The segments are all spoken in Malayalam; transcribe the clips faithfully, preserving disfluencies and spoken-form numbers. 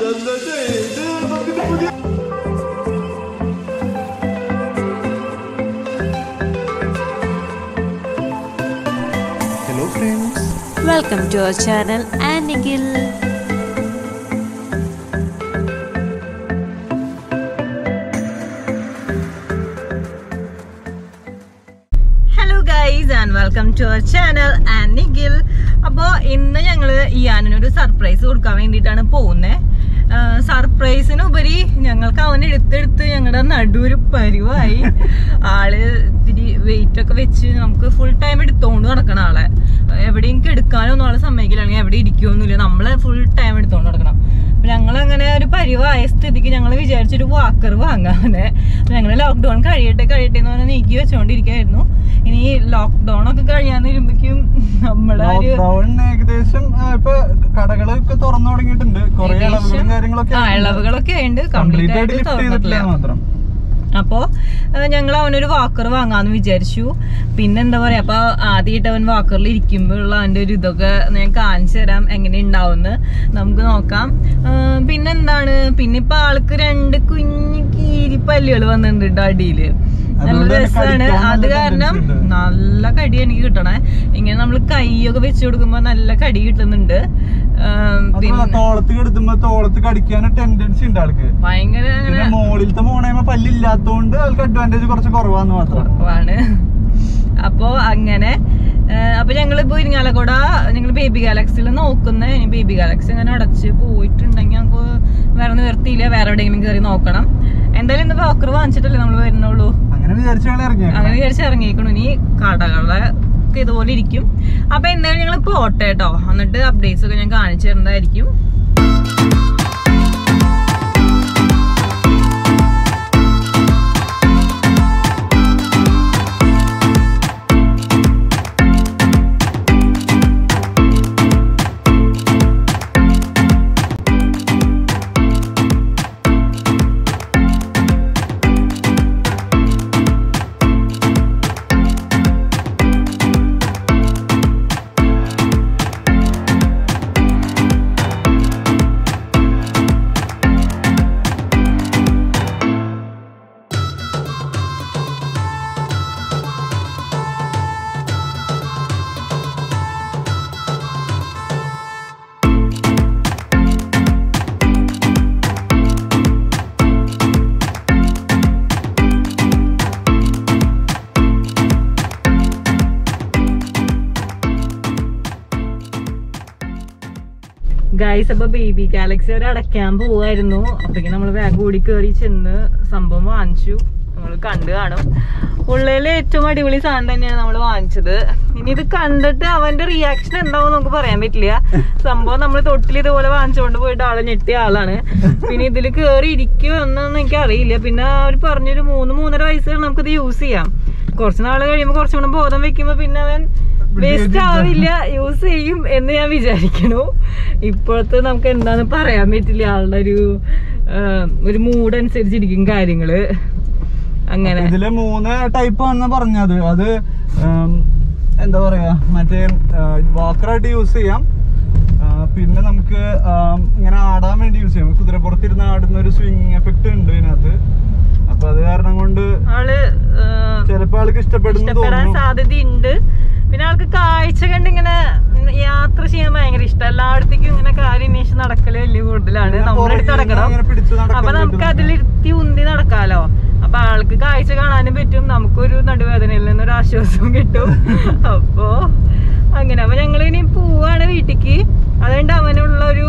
Hello friends, welcome to our channel Ann Nikhil. Welcome to our channel Ann Nikhil. അപ്പോൾ ഇന്ന് ഞങ്ങൾ ഇയാനിന് ഒരു സർപ്രൈസ് കൊടുക്കാൻ വേണ്ടിയിട്ടാണ് പോകുന്നത്. സർപ്രൈസിനുപരി ഞങ്ങൾക്ക് അവൻ എടുത്തെടുത്ത് ഞങ്ങളുടെ നടുവൊരു പരിവായി. ആള് ഇത്തിരി വെയിറ്റൊക്കെ വെച്ച് നമുക്ക് ഫുൾ ടൈം എടുത്തോണ്ട് നടക്കണം. ആളെ എവിടെയും എടുക്കാനൊന്നും ആളെ സമ്മതിക്കില്ലെങ്കിൽ എവിടെ ഇരിക്കുമൊന്നുമില്ല, നമ്മൾ ഫുൾ ടൈം എടുത്തോണ്ട് നടക്കണം. അപ്പം ഞങ്ങളങ്ങനെ ഒരു പരിവായ സ്ഥിതിക്ക് ഞങ്ങൾ വിചാരിച്ചൊരു വാക്കർ വാങ്ങാനെ. അപ്പം ഞങ്ങൾ ലോക്ക്ഡൗൺ കഴിയട്ടെ കഴിയട്ടെ എന്ന് പറഞ്ഞാൽ നീക്കി വെച്ചുകൊണ്ടിരിക്കുകയായിരുന്നു. ഇനി ലോക്ക്ഡൗൺ ഒക്കെ കഴിയാൻ വരുമ്പോഴേക്കും നമ്മളെ ഏകദേശം ഇപ്പൊ കടകളൊക്കെ തുറന്നു തുടങ്ങിയിട്ടുണ്ട്, കുറേ ഇളവുകളും കാര്യങ്ങളൊക്കെ ഇളവുകളൊക്കെ ഉണ്ട്, കംപ്ലീറ്റ് ആയിട്ട് തുറന്നിട്ടില്ല മാത്രം. അപ്പോൾ ഞങ്ങൾ അവനൊരു വാക്കർ വാങ്ങാമെന്ന് വിചാരിച്ചു. പിന്നെന്താ പറയുക, അപ്പോൾ ആദ്യമായിട്ട് അവൻ വാക്കറിൽ ഇരിക്കുമ്പോഴുള്ള അവൻ്റെ ഒരു ഇതൊക്കെ ഞാൻ കാണിച്ചു തരാം, എങ്ങനെ ഉണ്ടാവുമെന്ന് നമുക്ക് നോക്കാം. പിന്നെന്താണ്, പിന്നെ ഇപ്പം ആൾക്ക് രണ്ട് കുഞ്ഞു കീരിപ്പല്ലുകൾ വന്നിട്ടുണ്ട് കേട്ടോ അടിയിൽ, നല്ല രസമാണ്. അത് കാരണം നല്ല കടി എനിക്ക് കിട്ടണേ, ഇങ്ങനെ നമ്മൾ കൈയൊക്കെ വെച്ച് കൊടുക്കുമ്പോ നല്ല കടി കിട്ടുന്നുണ്ട്. ഭയങ്കര കുറവാണ്. അപ്പൊ അങ്ങനെ അപ്പൊ ഞങ്ങളിപ്പോ ഇരിങ്ങാലക്കുട ഞങ്ങൾ ബേബി ഗാലക്സിയിൽ നോക്കുന്നത്. ഇനി ബേബി ഗാലക്സി അങ്ങനെ അടച്ച് പോയിട്ടുണ്ടെങ്കിൽ നമുക്ക് വേറെ നിർത്തിയില്ല, വേറെ എവിടെയെങ്കിലും കയറി നോക്കണം. എന്തായാലും ഇന്ന് വാക്കർ വാങ്ങിച്ചിട്ടല്ലേ നമ്മൾ വരുന്നുള്ളൂ, അങ്ങനെ വിചാരിച്ച് ഇറങ്ങിയേക്കണു. ഇനി കടകളെ ഒക്കെ ഇതുപോലെ ഇരിക്കും. അപ്പൊ എന്തായാലും ഞങ്ങൾ പോട്ടെ കേട്ടോ, എന്നിട്ട് അപ്ഡേറ്റ്സ് ഒക്കെ ഞാൻ കാണിച്ചു തരുന്നതായിരിക്കും. ഗൈസ്, അപ്പൊ ബേബി ഗാലക്സി വരെ അടയ്ക്കാൻ പോവായിരുന്നു. അപ്പൊങ്ങനെ നമ്മള് ബാഗ് ഓടി കയറി ചെന്ന് സംഭവം വാങ്ങിച്ചു. നമ്മൾ കണ്ടു കാണും, ഉള്ളിലെ ഏറ്റവും അടിപൊളി സാധനം തന്നെയാണ് നമ്മൾ വാങ്ങിച്ചത്. ഇനി ഇത് കണ്ടിട്ട് അവന്റെ റിയാക്ഷൻ എന്താവും നമുക്ക് പറയാൻ പറ്റില്ല. സംഭവം നമ്മൾ തൊട്ടിൽ ഇതുപോലെ വാങ്ങിച്ചുകൊണ്ട് പോയിട്ട് ആളെ ഞെട്ടിയ ആളാണ്. പിന്നെ ഇതിൽ കയറി ഇരിക്കുമോ എന്നൊന്നും എനിക്ക് അറിയില്ല. പിന്നെ അവർ പറഞ്ഞൊരു മൂന്ന് മൂന്നര വയസ്സ് നമുക്കിത് യൂസ് ചെയ്യാം, കുറച്ച് നാൾ കഴിയുമ്പോൾ കുറച്ചും കൂടെ ബോധം വെക്കുമ്പോ പിന്നെ അവൻ വേസ്റ്റ് ആവില്ല, യൂസ് ചെയ്യും എന്ന് ഞാൻ വിചാരിക്കണു. ഇപ്പോഴത്തെ നമുക്ക് എന്താന്ന് പറയാൻ പറ്റില്ല, ആളുടെ ഒരു ഒരു മൂഡ് അനുസരിച്ചിരിക്കും കാര്യങ്ങള്. അങ്ങനെ ഇതില് മൂന്ന് ടൈപ്പ് ആണ് പറഞ്ഞത്. അത് എന്താ പറയാ, മറ്റേ വാക്കറായിട്ട് യൂസ് ചെയ്യാം, പിന്നെ നമുക്ക് ഇങ്ങനെ ആടാൻ വേണ്ടി യൂസ് ചെയ്യാം. കുതിരപ്പുറത്തിരുന്ന് ആടുന്ന ഒരു സ്വിംഗ് എഫക്ട് ഉണ്ട് ഇതിനകത്ത്. അപ്പൊ അത് കാരണം കൊണ്ട് ആള് ചിലപ്പോ ആൾക്ക് ഇഷ്ടപ്പെടുന്ന സാധ്യതയുണ്ട്. പിന്നെ ആൾക്ക് കാഴ്ച കണ്ട് ഇങ്ങനെ യാത്ര ചെയ്യാൻ ഭയങ്കര ഇഷ്ടം, എല്ലായിടത്തേക്കും ഇങ്ങനെ കാര്യന്വേഷിച്ച് നടക്കല് വലിയ കൂടുതലാണ്. നമ്മുടെ അടുത്ത് നടക്കണം, അപ്പൊ നമുക്ക് അതിലിരുത്തി ഉന്തി നടക്കാലോ. അപ്പൊ ആൾക്ക് കാഴ്ച കാണാനും പറ്റും, നമുക്കൊരു നടുവേദനയിൽ നിന്നൊരു ആശ്വാസം കിട്ടും. അപ്പോ അങ്ങനെ അപ്പൊ ഞങ്ങൾ ഇനി പോവാണ് വീട്ടിക്ക്. അതുകൊണ്ട് അവനുള്ള ഒരു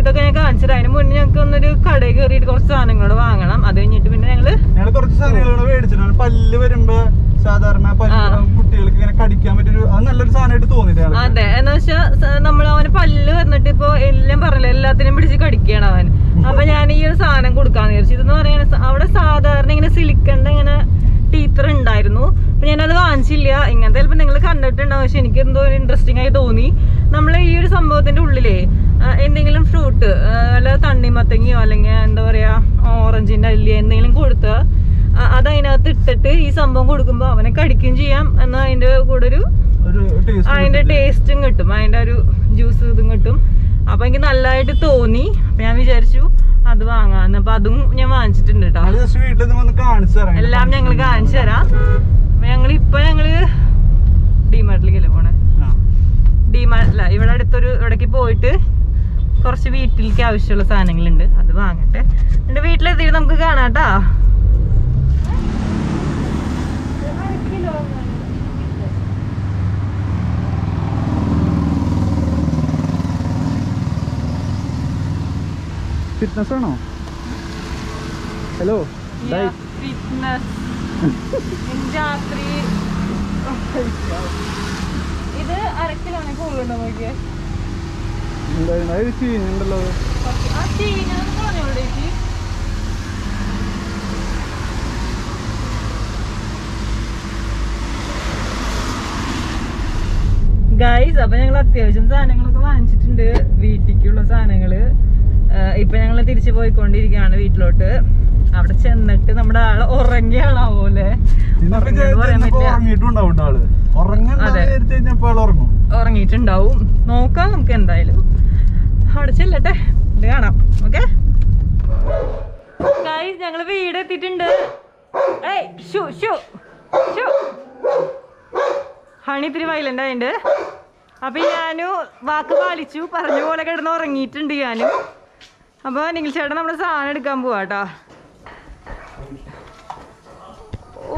ഇതൊക്കെ ഞാൻ കാണിച്ചത്. അതിന് മുന്നേ ഞങ്ങൾക്ക് ഒന്നൊരു കടയിൽ കയറിയിട്ട് കുറച്ച് സാധനങ്ങൾ വാങ്ങണം. അത് കഴിഞ്ഞിട്ട് പിന്നെ ഞങ്ങള് കുറച്ച് സാധനങ്ങൾ മേടിച്ചിട്ടാണ്. പല്ല് വരുമ്പോ സാധാരണ കുട്ടികൾക്ക് ഇങ്ങനെ കടിക്കാൻ പറ്റൊരു നല്ലൊരു സാധനമായിട്ട് തോന്നിയിട്ടാണ്. അതെ, എന്ന് വെച്ചാൽ നമ്മൾ അവന് പല്ല് വന്നിട്ട് ഇപ്പൊ എല്ലാം പറഞ്ഞില്ല, എല്ലാത്തിനും പിടിച്ച് കടിക്കുകയാണ് അവൻ. അപ്പൊ ഞാൻ ഈ ഒരു സാധനം കൊടുക്കാന്ന് വിചാരിച്ചു. ഇതെന്ന് പറയുന്നത് അവിടെ സാധാരണ ഇങ്ങനെ സിലിക്കണ്ട ഇങ്ങനെ ടീച്ചർ ഉണ്ടായിരുന്നു. അപ്പൊ ഞാനത് വാങ്ങിച്ചില്ല. ഇങ്ങനത്തെ ചിലപ്പോൾ നിങ്ങൾ കണ്ടിട്ടുണ്ടാവും, പക്ഷെ എനിക്ക് എന്തോ ഇൻട്രസ്റ്റിംഗ് ആയി തോന്നി. നമ്മൾ ഈ ഒരു സംഭവത്തിന്റെ ഉള്ളിലേ എന്തെങ്കിലും ഫ്രൂട്ട് അല്ല തണ്ണിമത്തങ്ങിയോ അല്ലെങ്കിൽ എന്താ പറയാ ഓറഞ്ചിന്റെ അല്ലി എന്തെങ്കിലും കൊടുത്ത് അത് അതിനകത്ത് ഇട്ടിട്ട് ഈ സംഭവം കൊടുക്കുമ്പോ അവനെ കടിക്കുകയും ചെയ്യാം. എന്നാൽ അതിന്റെ കൂടെ ഒരു അതിന്റെ ടേസ്റ്റും കിട്ടും, അതിന്റെ ഒരു ജ്യൂസ് ഇതും കിട്ടും. അപ്പോൾ എനിക്ക് നല്ലതായിട്ട് തോന്നി. അപ്പോൾ ഞാൻ വിചാരിച്ചു അത് വാങ്ങാന്ന്. അപ്പോൾ അതും ഞാൻ വാങ്ങിച്ചിട്ടുണ്ട് കേട്ടോ. എല്ലാം ഞങ്ങൾ കാണിച്ചു തരാം. അപ്പോൾ ഞങ്ങളിപ്പോൾ ഞങ്ങൾ ഡിമാർട്ടിലേക്കല്ലേ പോണേ. ഡിമാർട്ട് അല്ല, ഇവിടെ അടുത്തൊരു ഇവിടേക്ക് പോയിട്ട് കുറച്ച് വീട്ടിലേക്ക് ആവശ്യമുള്ള സാധനങ്ങളുണ്ട്, അത് വാങ്ങട്ടെ. എൻ്റെ വീട്ടിലെത്തിയിട്ട് നമുക്ക് കാണാട്ടോ. Fitness ആണോ? Hello fitness. രാത്രി ഇത് അരക്കിലാണ് കൂടുതലുണ്ടോ നോക്കിയേ? ണ്ടല്ലോ ഗൈസ്. അപ്പൊ ഞങ്ങൾ അത്യാവശ്യം സാധനങ്ങളൊക്കെ വാങ്ങിച്ചിട്ടുണ്ട്, വീട്ടിലേക്കുള്ള സാധനങ്ങള്. ഇപ്പൊ ഞങ്ങള് തിരിച്ചു പോയിക്കൊണ്ടിരിക്കുകയാണ് വീട്ടിലോട്ട്. അവിടെ ചെന്നിട്ട് നമ്മുടെ ആള് ഉറങ്ങിയാളാവോ അല്ലേ? ഉറങ്ങിയിട്ടുണ്ടാവും, നോക്കാം നമുക്ക്. എന്തായാലും അവിടെ ചെല്ലട്ടെ, കാണാം. ഓക്കെ ഗൈസ്, ഞങ്ങള് വീട് എത്തിയിട്ടുണ്ട്. ഹണി ഇത്തിരി വയലന്റ് ആയിണ്ട്. അപ്പൊ ഞാനു വാക്ക് പാലിച്ചു, പറഞ്ഞ പോലെ കിടന്ന് ഉറങ്ങിയിട്ടുണ്ട് ഞാനും. അപ്പൊ നിഖിൽ ചേട്ടൻ നമ്മള് സാധനം എടുക്കാൻ പോവാട്ടോ. Oh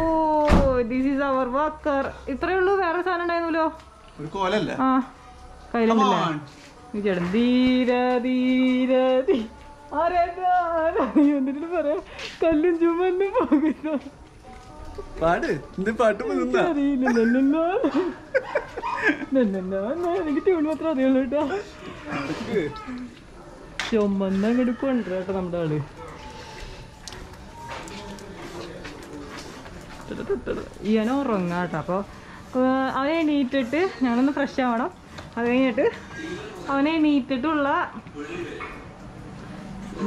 this is our walker. ഇത്രയേ ഉള്ളൂ, വേറെ സാധനം ഉണ്ടായിരുന്നല്ലോ. ആ കയ്യിലുണ്ടല്ലേ? ചേട്ടൻ ധീര ധീര എന്നിട്ട് പറയാ കല്ലും ചുമന്നും പോകുന്നു. എനിക്ക് ട്യൂൺ മാത്രം അറിയുള്ളൂ കേട്ടോ. ചുമന്ന അങ്ങോട്ട് കൊണ്ടുവരാട്ടോ നമ്മുടെ ആള്. ഇയാനോ ഉറങ്ങാട്ടോ. അപ്പോൾ അവനെ എണീറ്റിട്ട് ഞാനൊന്ന് ഫ്രഷ് ആവണം. അത് കഴിഞ്ഞിട്ട് അവനെ എണീറ്റിട്ടുള്ള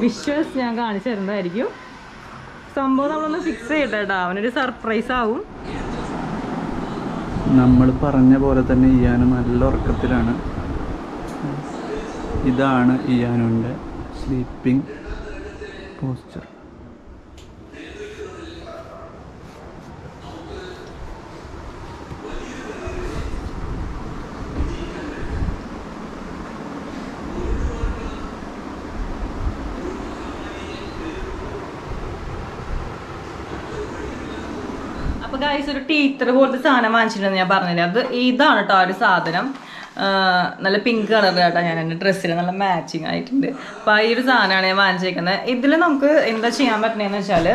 വിഷ്വൽസ് ഞാൻ കാണിച്ചു തരുന്നതായിരിക്കും. സംഭവം നമ്മളൊന്ന് ഫിക്സ് ചെയ്യട്ടെ കേട്ടോ, അവനൊരു സർപ്രൈസ് ആവും. നമ്മൾ പറഞ്ഞ പോലെ തന്നെ ഇയാനു നല്ല ഉറക്കത്തിലാണ്. ഇതാണ് ഇയാനുവിൻ്റെ സ്ലീപ്പിംഗ് പോസ്ചർ. അപ്പോൾ ഗൈസ്, ഒരു ടീച്ചർ പോലത്തെ സാധനം വാങ്ങിച്ചിട്ടുണ്ടെന്ന് ഞാൻ പറഞ്ഞില്ല. അത് ഇതാണ് കേട്ടോ ഒരു സാധനം. നല്ല പിങ്ക് കളറിൽ കേട്ടോ ഞാൻ എൻ്റെ ഡ്രസ്സിൽ നല്ല മാച്ചിങ് ആയിട്ടുണ്ട്. അപ്പോൾ ഈ ഒരു സാധനമാണ് ഞാൻ വാങ്ങിച്ചേക്കുന്നത്. ഇതിൽ നമുക്ക് എന്താ ചെയ്യാൻ പറ്റണേന്ന് വെച്ചാൽ,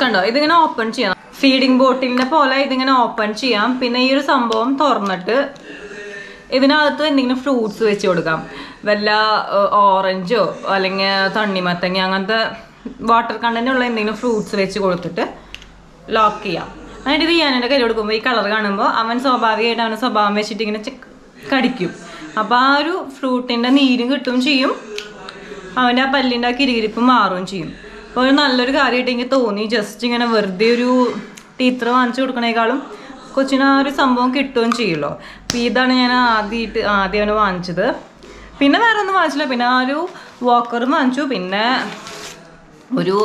കണ്ടോ ഇതിങ്ങനെ ഓപ്പൺ ചെയ്യാം. ഫീഡിങ് ബോട്ടിലിനെ പോലെ ഇതിങ്ങനെ ഓപ്പൺ ചെയ്യാം. പിന്നെ ഈ ഒരു സംഭവം തുറന്നിട്ട് ഇതിനകത്ത് എന്തെങ്കിലും ഫ്രൂട്ട്സ് വെച്ച് കൊടുക്കാം. വല്ല ഓറഞ്ചോ അല്ലെങ്കിൽ തണ്ണിമത്തങ്ങ അങ്ങനത്തെ വാട്ടർ കണ്ടന്റുള്ള എന്തെങ്കിലും ഫ്രൂട്ട്സ് വെച്ച് കൊടുത്തിട്ട് ലോക്ക് ചെയ്യാം. എന്നിട്ട് ഇത് ഞാനെൻ്റെ കയ്യിൽ കൊടുക്കുമ്പോൾ ഈ കളർ കാണുമ്പോൾ അവൻ സ്വാഭാവികമായിട്ട് അവൻ്റെ സ്വഭാവം വെച്ചിട്ട് ഇങ്ങനെ കടിക്കും. അപ്പോൾ ആ ഒരു ഫ്രൂട്ടിൻ്റെ നീരും കിട്ടുകയും ചെയ്യും, അവൻ്റെ ആ പല്ലിൻ്റെ ആ കിരികിരിപ്പ് മാറുകയും ചെയ്യും. അപ്പോൾ ഒരു നല്ലൊരു കാര്യമായിട്ട് എനിക്ക് തോന്നി. ജസ്റ്റ് ഇങ്ങനെ വെറുതെ ഒരു ടീച്ചർ വാങ്ങിച്ചു കൊടുക്കണേക്കാളും കൊച്ചിന് ആ ഒരു സംഭവം കിട്ടുകയും ചെയ്യുമല്ലോ. അപ്പോൾ ഇതാണ് ഞാൻ ആദ്യമായിട്ട് ആദ്യം അവന് വാങ്ങിച്ചത്. പിന്നെ വേറെ ഒന്നും വാങ്ങിച്ചില്ല. പിന്നെ ആ ഒരു വാക്കറും വാങ്ങിച്ചു. പിന്നെ ഒരു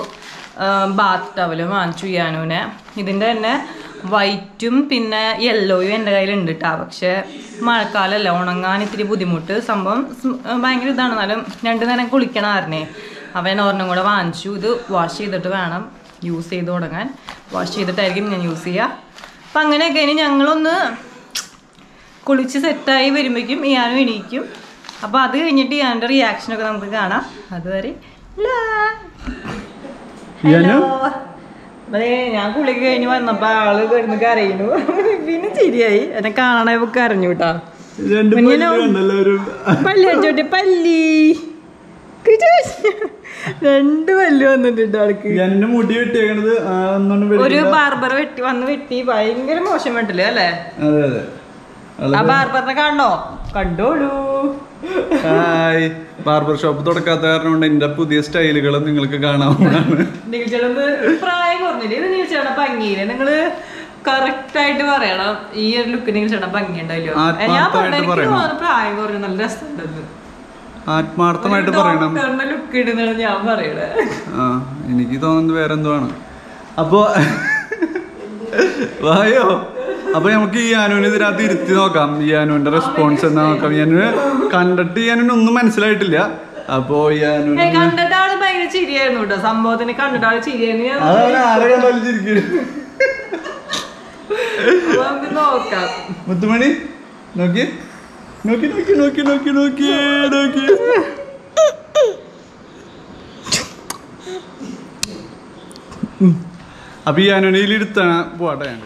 ബാത്ത് ടവലും വാങ്ങിച്ചു ഇയാനുവിനെ. ഇതിൻ്റെ തന്നെ വൈറ്റും പിന്നെ യെല്ലോയും എൻ്റെ കയ്യിലുണ്ട് കേട്ടോ. പക്ഷേ മഴക്കാലമല്ല, ഉണങ്ങാൻ ഇത്തിരി ബുദ്ധിമുട്ട്. സംഭവം ഭയങ്കര ഇതാണ്, എന്നാലും രണ്ടു നേരം കുളിക്കണമായിരുന്നേ. അപ്പം ഞാൻ ഒരെണ്ണം കൂടെ വാങ്ങിച്ചു. ഇത് വാഷ് ചെയ്തിട്ട് വേണം യൂസ് ചെയ്ത് തുടങ്ങാൻ. വാഷ് ചെയ്തിട്ടായിരിക്കും ഞാൻ യൂസ് ചെയ്യുക. അപ്പം അങ്ങനെയൊക്കെ. ഇനി ഞങ്ങളൊന്ന് കുളിച്ച് സെറ്റായി വരുമ്പോഴേക്കും ഇയാനും എണീക്കും. അപ്പോൾ അത് കഴിഞ്ഞിട്ട് ഇയാൻ്റെ റിയാക്ഷനൊക്കെ നമുക്ക് കാണാം. അതുവരെ ഞാൻ കുളിക്ക് കഴിഞ്ഞ് വന്നപ്പോ ആള് കിടന്ന് കരയുന്നു. പിന്നെ ശരിയായി എന്നെ കാണാൻ കരഞ്ഞു കേട്ടാ. പല്ലി പല്ലി രണ്ട് പല്ലി വന്നിട്ടുണ്ട് ആൾക്ക്. ഒരു ബാർബർ വെട്ടി വന്ന് വെട്ടി ഭയങ്കര മോശം വെട്ടില്ലേ അല്ലേ? ആ ബാർബറിനെ കാണണോ? കണ്ടോളൂ. ഹായ്. ബാർബർ ഷോപ്പ് തുടക്കാത്ത കാരണം കൊണ്ട് എന്റെ പുതിയ സ്റ്റൈലുകൾ നിങ്ങൾക്ക് കാണാവുന്നതാണ്. നിങ്ങള് പ്രായം കുറഞ്ഞില്ലേ? നിങ്ങള് correct I year look in the I अब हम कि यानु ने राती रित्ती नो काम यानु ने response ना काम यानु कांडटी यानु ने उन्नु मैंने सिलाई टिलिया अब यानु ने कांडटा आल बाई ने चीरी है नोटा संभवतः ने कांडटा आल चीरी है नहीं आह ना आलगा बाल चीरी किरे हम भी नो काम मुद्दू मणि नोकी नोकी नोकी नोकी नोकी नोकी नोकी अभी यानु ने इलिरता बोटा यानु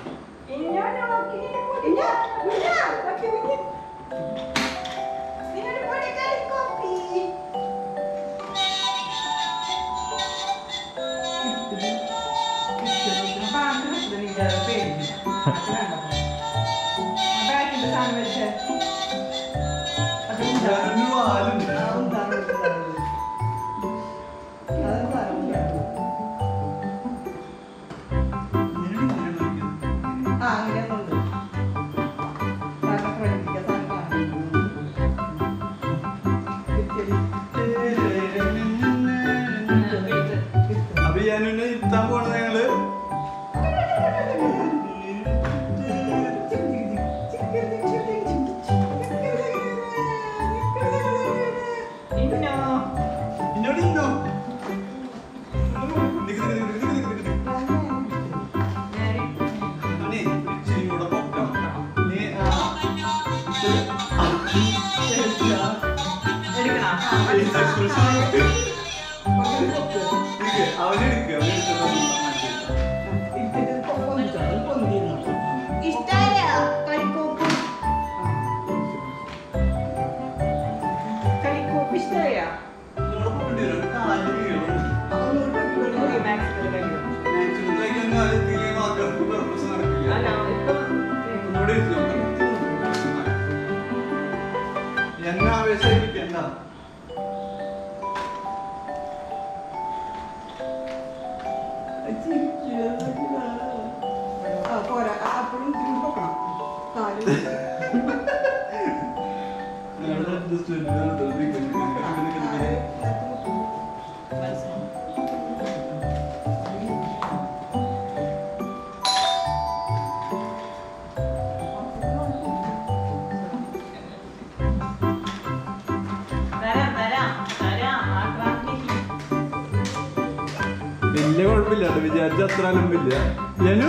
Jalan bila, Iyyanu,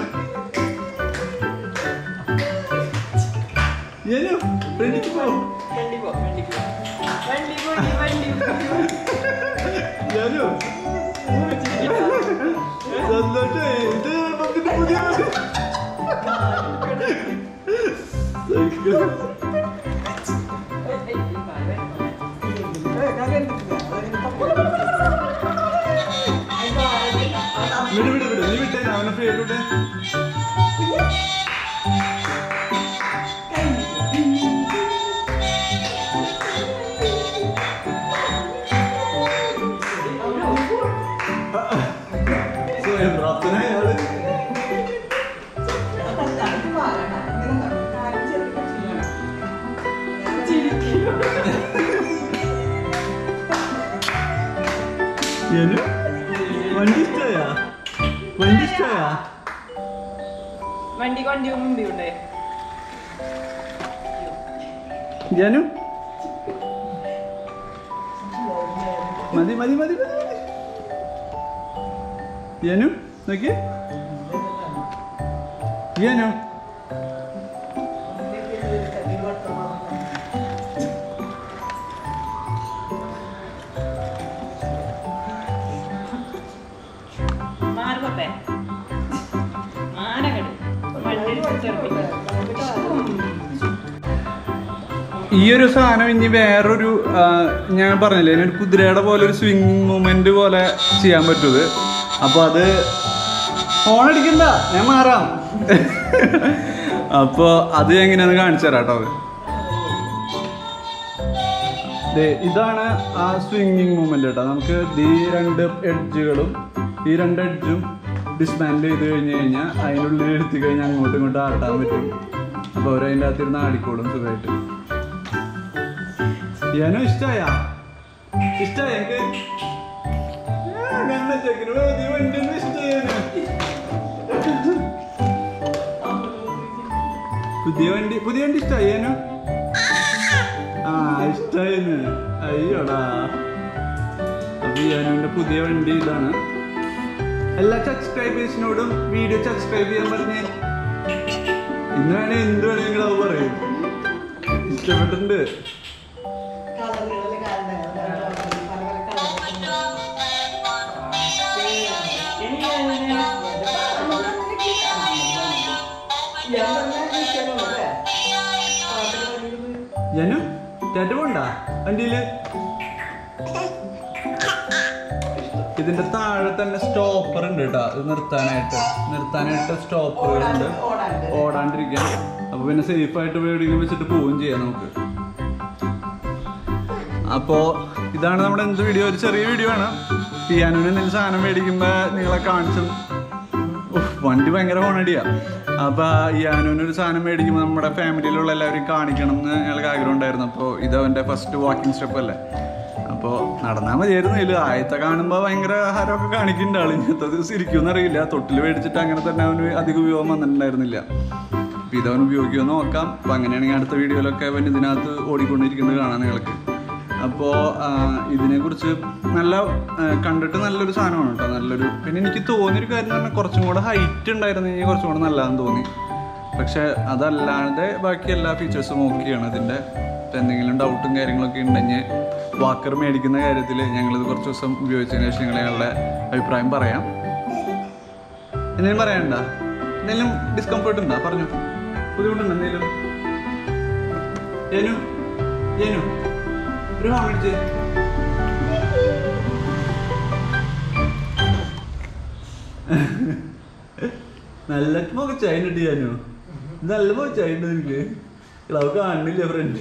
Iyyanu, ready to go, ready go, ready go, ready go, ready go, Iyyanu, satu je, itu apa kita punya? Iyyanu? Madi, madi, madi, madi. Iyyanu? Okay? Iyyanu? This is the first time I have done a swing movement. So, that's why I have done a swing movement. disband ചെയ്ത് കഴിഞ്ഞ് കഴിഞ്ഞാൽ അതിനുള്ളിൽ എടുത്തു കഴിഞ്ഞാൽ അങ്ങോട്ടും ഇങ്ങോട്ടും ആട്ടാൻ പറ്റും. അപ്പോൾ അവർ അതിൻ്റെ അകത്തിരുന്ന് ആടിക്കോളും സുഖമായിട്ട്. ഇയാനോ ഇഷ്ടമായാ ഇഷ്ടമായ പുതിയ വണ്ടി പുതിയ വണ്ടി ഇഷ്ടമായിനോ? ആ ഇഷ്ടമായിരുന്നു. അയ്യോടാ. അപ്പോൾ ഇയാനോൻ്റെ പുതിയ വണ്ടി ഇതാണ്. എല്ലാ സബ്സ്ക്രൈബേഴ്സിനോടും വീഡിയോ സബ്സ്ക്രൈബ് ചെയ്യാൻ പറഞ്ഞേ. ഇന്ന് വേണേൽ എന്ത് വേണമെങ്കിൽ അത് പറയും. ഇഷ്ടപ്പെട്ടിട്ടുണ്ട്. ജനു ചേട്ട പോണ്ട വണ്ടിയില്. ഇതിന്റെ താഴെ തന്നെ സ്റ്റോപ്പർ ഉണ്ട് കേട്ടോ, നിർത്താനായിട്ട് നിർത്താനായിട്ട് സ്റ്റോപ്പറുകളുണ്ട് ഓടാണ്ടിരിക്കാൻ. അപ്പൊ പിന്നെ സേഫ് ആയിട്ട് എവിടെയെങ്കിലും വെച്ചിട്ട് പോവുകയും ചെയ്യാം നമുക്ക്. അപ്പോ ഇതാണ് നമ്മുടെ എന്ത് വീഡിയോ, ഒരു ചെറിയ വീഡിയോ ആണ്. ഇയ്യാനുവിന് എന്തെങ്കിലും സാധനം മേടിക്കുമ്പോ നിങ്ങളെ കാണിച്ചു. വണ്ടി ഭയങ്കര ഹോണടിയാ. അപ്പൊ ഇയ്യാനുവിന് ഒരു സാധനം മേടിക്കുമ്പോൾ നമ്മുടെ ഫാമിലിയിലുള്ള എല്ലാവരും കാണിക്കണം എന്ന് ഞങ്ങൾക്ക് ആഗ്രഹം ഉണ്ടായിരുന്നു. അപ്പോൾ ഇത് അവന്റെ ഫസ്റ്റ് വാക്കിംഗ് സ്റ്റെപ്പ് അല്ലേ, അപ്പോൾ നടന്നാൽ മതിയായിരുന്നു. ഇല്ല ആയത്തെ കാണുമ്പോൾ ഭയങ്കര ആഹാരമൊക്കെ കാണിക്കുന്നുണ്ട് ആൾ. ഇന്നത്തെ ദിവസം ഇരിക്കുമെന്ന് അറിയില്ല. തൊട്ടിൽ മേടിച്ചിട്ട് അങ്ങനെ തന്നെ അവന് അധികം ഉപയോഗം വന്നിട്ടുണ്ടായിരുന്നില്ല. അപ്പോൾ ഇതവൻ ഉപയോഗിക്കുമെന്ന് നോക്കാം. അപ്പോൾ അങ്ങനെയാണെങ്കിൽ അടുത്ത വീഡിയോയിലൊക്കെ അവൻ ഇതിനകത്ത് ഓടിക്കൊണ്ടിരിക്കുന്നത് കാണാം നിങ്ങൾക്ക്. അപ്പോൾ ഇതിനെക്കുറിച്ച് നല്ല കണ്ടിട്ട് നല്ലൊരു സാധനമാണ് കേട്ടോ, നല്ലൊരു. പിന്നെ എനിക്ക് തോന്നിയൊരു കാര്യം എന്ന് പറഞ്ഞാൽ കുറച്ചും കൂടെ ഹൈറ്റ് ഉണ്ടായിരുന്നു കഴിഞ്ഞാൽ കുറച്ചും കൂടെ നല്ലതാണെന്ന് തോന്നി. പക്ഷേ അതല്ലാതെ ബാക്കി എല്ലാ ഫീച്ചേഴ്സും ഓക്കെയാണ് ഇതിൻ്റെ. എന്തെങ്കിലും ഡൗട്ടും കാര്യങ്ങളൊക്കെ ഉണ്ടെങ്കിൽ വാക്കർ മേടിക്കുന്ന കാര്യത്തിൽ ഞങ്ങളിത് കുറച്ച് ദിവസം ഉപയോഗിച്ചതിന് ശേഷം ഞങ്ങൾ ഞങ്ങളുടെ അഭിപ്രായം പറയാം. എന്തെങ്കിലും പറയണ്ട? എന്തെങ്കിലും ഡിസ്കംഫേർട്ട് ഉണ്ടോ? പറഞ്ഞു ബുദ്ധിമുട്ടുണ്ടോ എന്തെങ്കിലും? ഏനു ഏനു ഒരു ഹോമിടിച്ച് നല്ല മുഖച്ചായിട്ട് ഞാനോ നല്ല മുഖച്ചായിട്ട് എനിക്ക് ക്ലവ് കാണില്ല ഫ്രണ്ട്.